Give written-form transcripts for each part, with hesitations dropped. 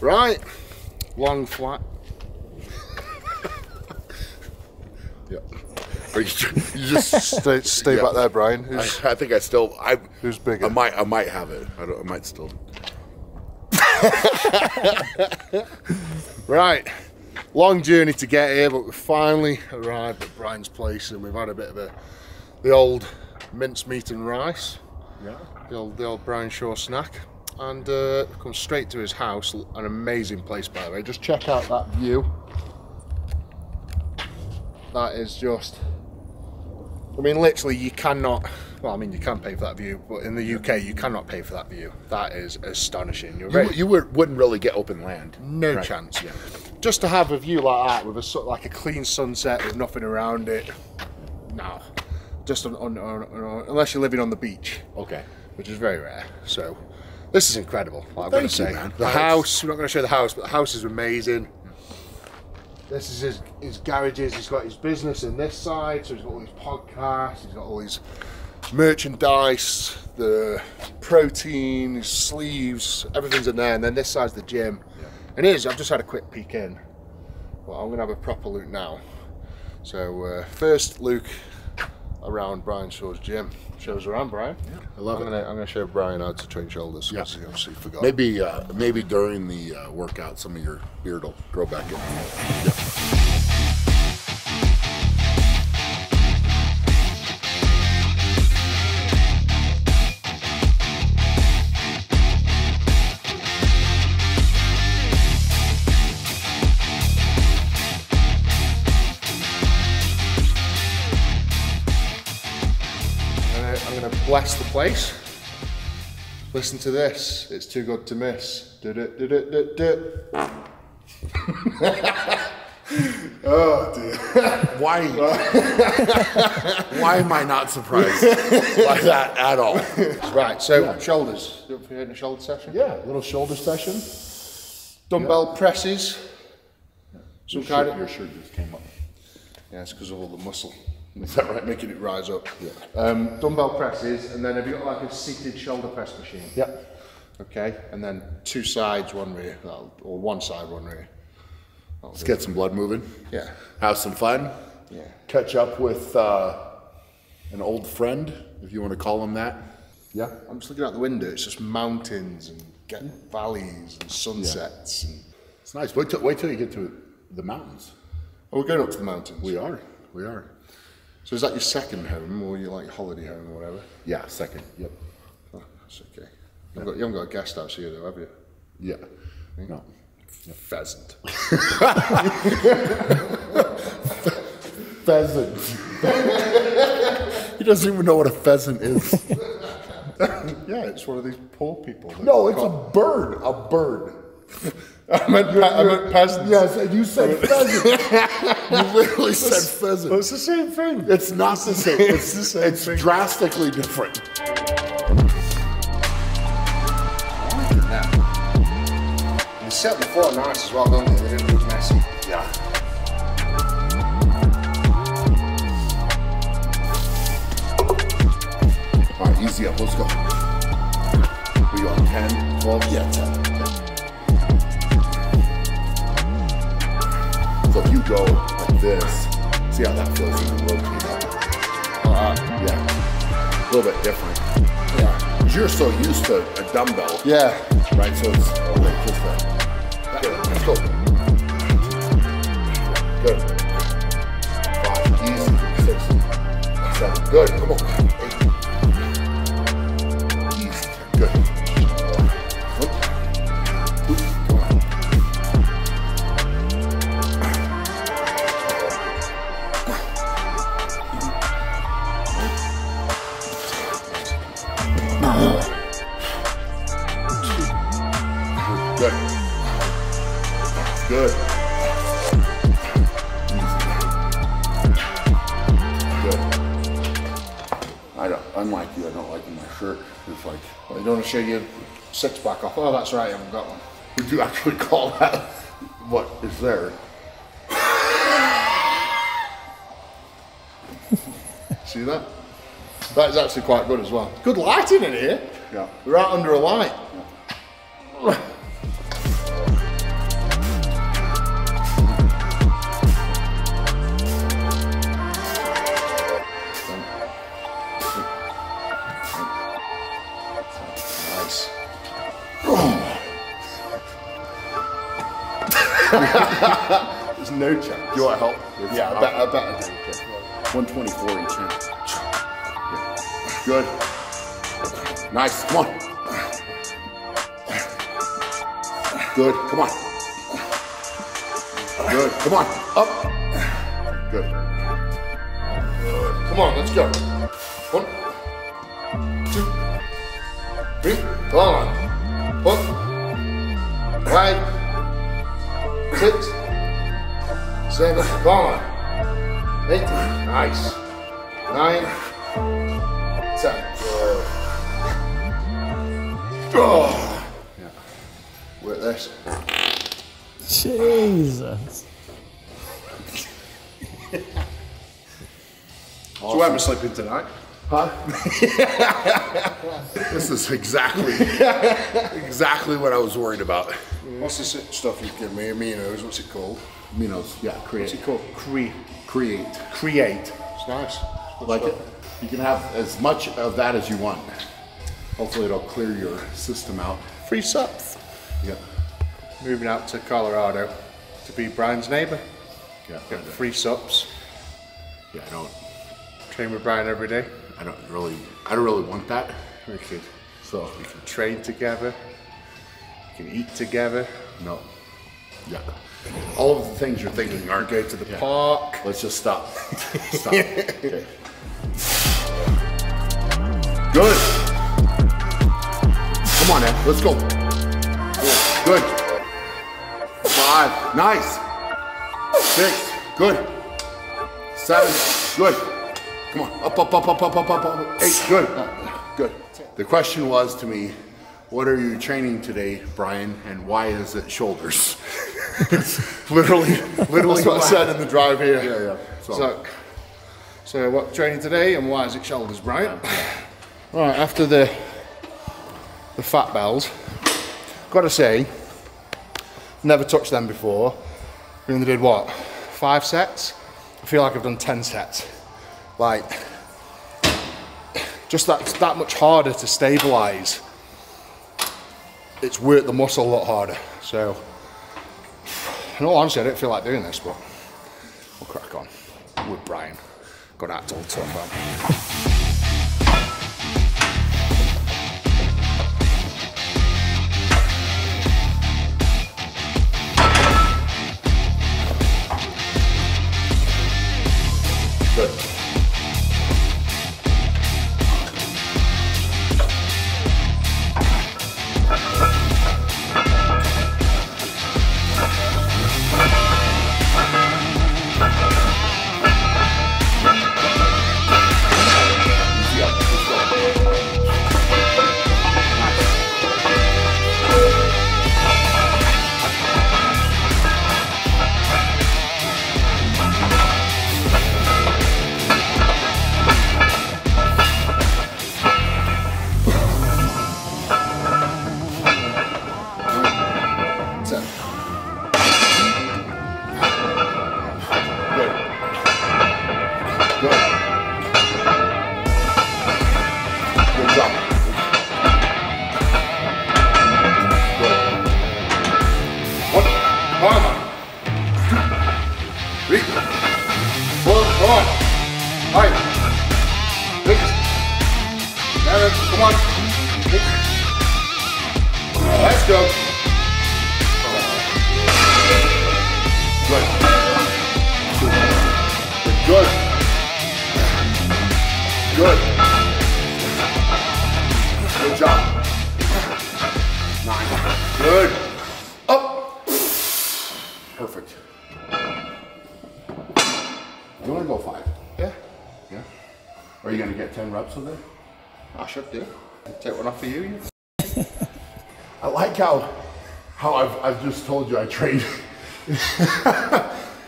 Right, one flat. Yep. You just stay back there, Brian. I think I still. Who's bigger? I might have it. I might still. Right, long journey to get here, but we finally arrived at Brian's place, and we've had a bit of the old mince meat and rice. Yeah. The old Brian Shaw snack, and come straight to his house. An amazing place, by the way. Just check out that view. That is just. I mean, literally, you cannot. Well, I mean, you can pay for that view, but in the UK, you cannot pay for that view. That is astonishing. You wouldn't really get open land. No right. Chance. Yeah. Just to have a view like that, with a clean sunset with nothing around it. No. Just on unless you're living on the beach. Okay. Which is very rare. So, this is incredible. I've got to say, man. The house. We're not going to show the house, but the house is amazing. This is his garages. He's got his business in this side, so he's got all these podcasts, he's got all these merchandise, the protein, his sleeves, everything's in there. And then this side's the gym. Yeah. And here's, I've just had a quick peek in. Well, I'm gonna have a proper look now. So first look around Brian Shaw's gym. Shows around, Brian. Yeah. I love it. I'm gonna show Brian how to train shoulders. Yeah. He obviously forgot. Maybe during the workout, some of your beard will grow back in. Yeah. Bless the place. Listen to this. It's too good to miss. Oh dear. Why? Why am I not surprised by that at all? Right. So yeah. Shoulders. You up for hitting a shoulder session? Yeah. A little shoulder session. Dumbbell presses. Yeah. Your shirt just came up. Yeah, it's because of all the muscle. Is that right? Making it rise up. Yeah. Dumbbell presses, and then have you got like a seated shoulder press machine? Yep. Okay, and then two sides, one rear, or one side, one rear. Let's get some blood moving. Yeah. Have some fun. Yeah. Catch up with an old friend, if you want to call him that. Yeah. I'm just looking out the window. It's just mountains and valleys and sunsets. Yeah. And it's nice. Wait till you get to the mountains. Oh, we're going up to the mountains. We are. We are. So is that your second home, or your holiday home, or whatever? Yeah, second. Yep. Oh, that's okay. Yeah. You haven't got a guest house here, though, have you? Yeah. No. Pheasant. Pheasant. He doesn't even know what a pheasant is. Yeah, it's one of these poor people. No, it's a bird. A bird. I meant peasant. Yes, and you said pheasant. You literally said pheasant. Well, it's the same thing. It's not the same. It's the same thing. It's drastically different. You set the floor nice as well, don't you? They didn't look messy. Yeah. All right, easy up. Let's go. We got 10, 12, yeah, 10. So if you go like this, see how that feels when you rotate that. Yeah. A little bit different. Yeah. Because you're so used to a dumbbell. Yeah. Right? So it's a little different. Good. Let's go. Good. 5, easy. 6, 7. Good. Come on. 8. Easy. Good. Good. Unlike you, I don't like in my shirt. It's like, I don't want to show you six pack off. Oh, that's right, I haven't got one. Would you actually call that what is there? See that? That is actually quite good as well. Good lighting in here. Yeah. We're out under a light. Yeah. There's no chance. You want help? It's yeah, I bet. 124 in chance. Good. Nice. Come on. Good. Come on. Good. Come on. Up. Good. Good. Come on. Let's go. 1, 2, 3. Come on. Hook. Right. 6, 7, come on. 8, nice. 9, 10. Oh. Yeah. Work this. Jesus. Awesome. So I'm sleeping tonight. Huh? This is exactly what I was worried about. What's this stuff you've given me? Aminos, what's it called? Aminos, yeah, create. What's it called? Create. It's nice. It's like it. You can have as much of that as you want. Hopefully it'll clear your system out. Free subs. Yeah. Moving out to Colorado to be Brian's neighbor. Yeah. Get free subs. Yeah, I don't. Train with Brian every day. I don't really want that. We can train together. We can eat together. No. Yeah. All of the things you're thinking aren't good. Go to the park. Let's just stop. Stop. Okay. Good. Come on, Ed. Let's go. Good. 5. Nice. 6. Good. 7. Good. Come on, up. 8, good, good. The question was to me, what are you training today, Brian, and why is it shoulders? literally what I said in the drive here. Yeah, yeah. So what training today and why is it shoulders, Brian? All right, after the fat bells, gotta say, never touched them before. We only did what, 5 sets? I feel like I've done 10 sets. Like, just that much harder to stabilize. It's worked the muscle a lot harder. So, in all honesty, I don't feel like doing this, but we'll crack on with Brian. Got to act all tough, man. I've just told you I trained.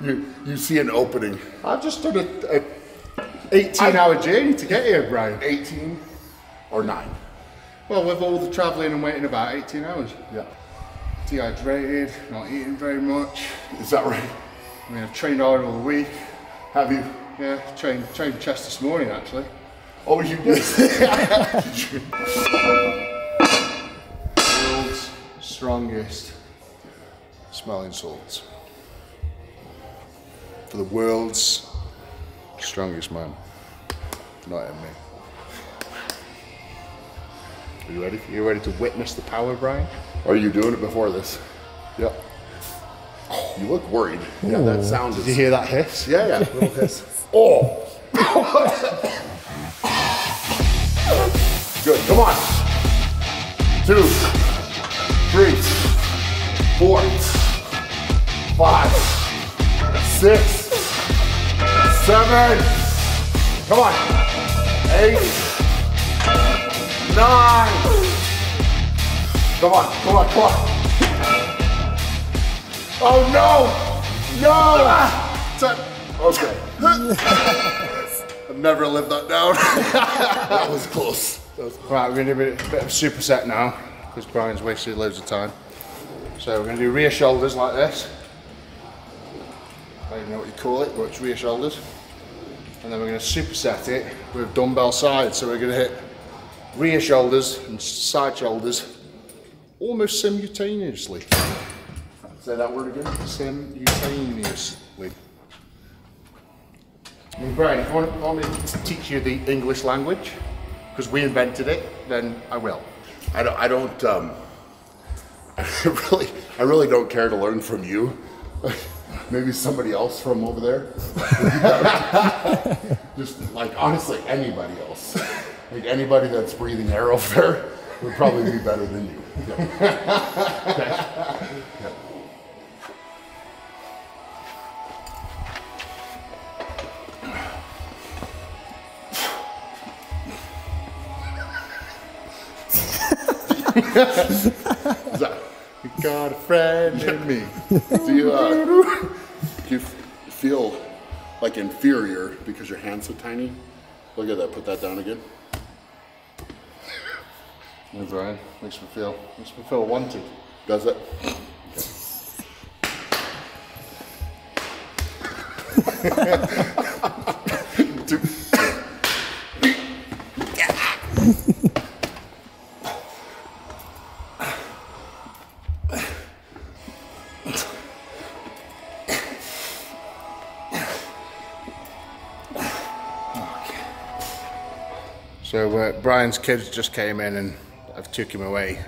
you see an opening. I've just done a 18-hour journey to get here, Brian. 18 or 9? Well, with all the traveling and waiting about, 18 hours. Yeah. Dehydrated, not eating very much. Is that right? I mean, I've trained hard all week. Have you? Yeah, trained chest this morning, actually. Oh, you did? Strongest smelling salts for the world's strongest man, not in me. Are you ready? You ready to witness the power, Brian? Are you doing it before this? Yep. You look worried. Ooh. Yeah, that sound. Did you hear that hiss? Yeah, yeah, little hiss. Oh. Good. Come on. 2, 3, 4, 5, 6, 7. Come on. 8, 9. Come on. Come on. Come on. Oh no! No! Okay. I've never lived that down. That was close. Right, we're gonna do a bit of superset now, because Brian's wasted loads of time. So we're gonna do rear shoulders like this. I don't even know what you call it, but it's rear shoulders. And then we're gonna superset it with dumbbell sides. So we're gonna hit rear shoulders and side shoulders almost simultaneously. Say that word again. Simultaneously. I mean, Brian, if you want me to teach you the English language, because we invented it, then I will. I really don't care to learn from you. Maybe somebody else from over there. Just like honestly, anybody else. Like anybody that's breathing air over there would probably be better than you. Yeah. Okay. Yeah. You got a friend in me. Do you feel like inferior because your hand's so tiny? Look at that. Put that down again. That's right. Makes me feel wanted. Does it? Okay. So Brian's kids just came in and I've took him away.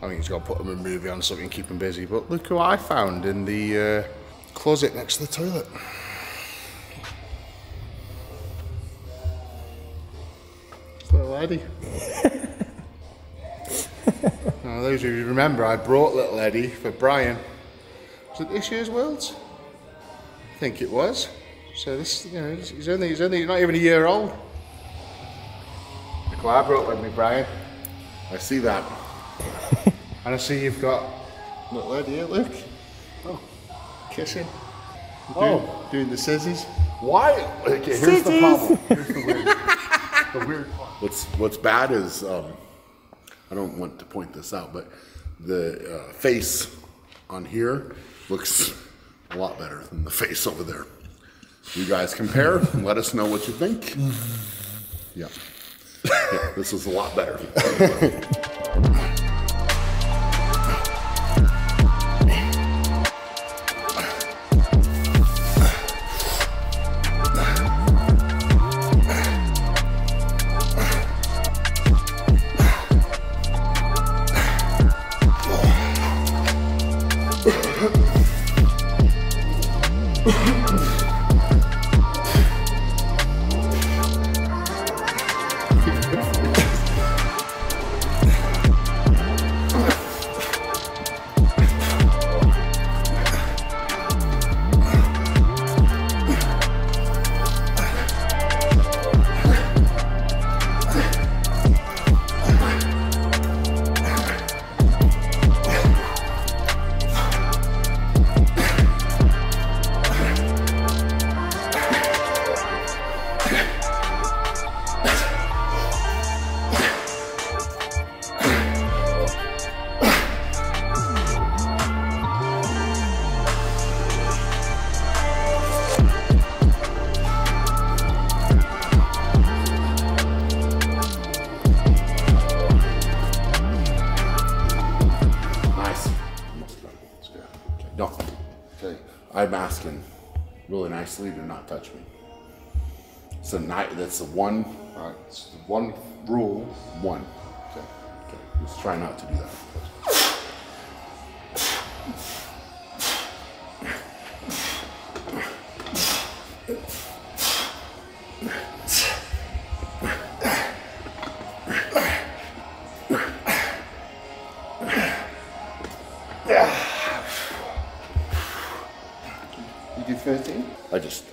I think he's got to put him a movie on something, keep him busy. But look who I found in the closet next to the toilet. It's little Eddie. Now, those of you who remember, I brought little Eddie for Brian. Was it this year's Worlds? I think it was. So this, you know, he's only not even a year old. Well, I brought with me, Brian. I see that. And I see you've got little Eddie, look. Oh, kissing. Oh, doing the scissors. Why? Okay, here's the problem. Here's the weird part. What's bad is, I don't want to point this out, but the face on here looks a lot better than the face over there. You guys compare and let us know what you think. Yeah. Yeah, this is a lot better. No. Okay. I'm asking really nicely to not touch me. So that's the one. All right. It's the one rule. One. Okay. Okay. Let's try not to do that.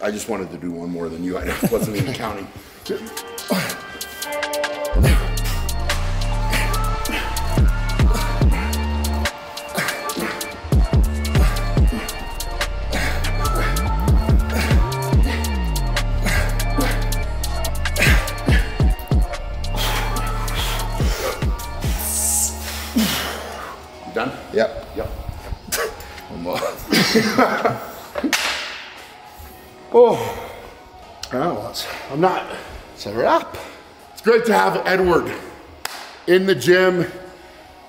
I just wanted to do one more than you. I wasn't even counting. You done? Yep. Yep. One more. Oh, well, I'm not. It's a wrap. It's great to have Edward in the gym.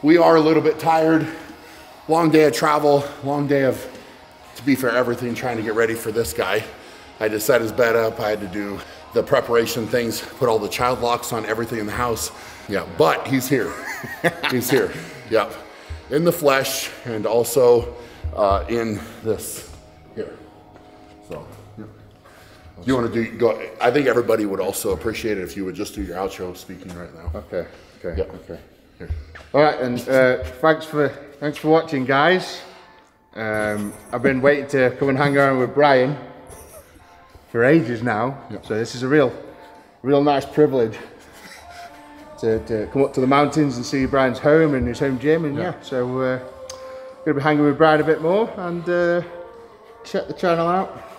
We are a little bit tired. Long day of travel, long day of, to be fair, everything, trying to get ready for this guy. I had to set his bed up. I had to do the preparation things, put all the child locks on everything in the house. Yeah, but he's here. He's here. Yep. In the flesh and also in this here. So. You want to do, go, I think everybody would also appreciate it if you would just do your outro speaking right now. Okay, okay, yep. Okay. Here. All right, and thanks for watching, guys. I've been waiting to come and hang around with Brian for ages now. Yep. So this is a real nice privilege to come up to the mountains and see Brian's home and his home gym. And yep. Yeah, so gonna be hanging with Brian a bit more and check the channel out.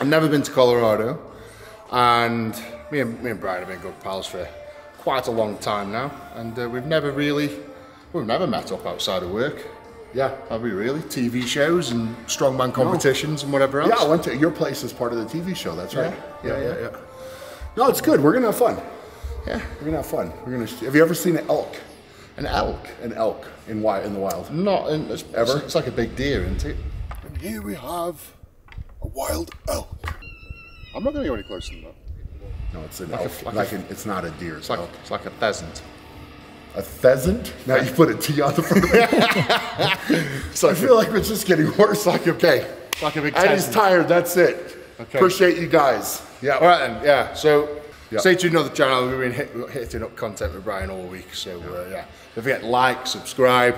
I've never been to Colorado, and me and Brian have been good pals for quite a long time now, and we've never met up outside of work. Yeah, have we really? TV shows and strongman competitions and whatever else. Yeah, I went to your place as part of the TV show. That's right. Yeah, yeah, yeah. Yeah. No, it's good. We're gonna have fun. Yeah, we're gonna have fun. We're gonna. Have you ever seen an elk? An elk? An elk in the wild. Not in, ever. It's like a big deer, isn't it? And here we have a wild elk. I'm not going to go any closer than that. No, it's an elk. It's not a deer. It's elk. It's like a pheasant. A pheasant? Now you put a T on the front of it. So I feel like it's just getting worse. Like, okay. It's like a big pheasant. Eddie's tired. That's it. Okay. Appreciate you guys. Yeah. All right then. Yeah. So. Yep. Stay tuned on the channel. We've been hitting up content with Brian all week, so yeah. Don't forget to like, subscribe,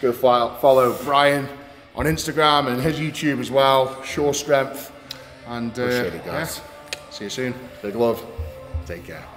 go follow Brian on Instagram and his YouTube as well, Shaw Strength. And appreciate it, guys. Yeah. See you soon. Big love. Take care.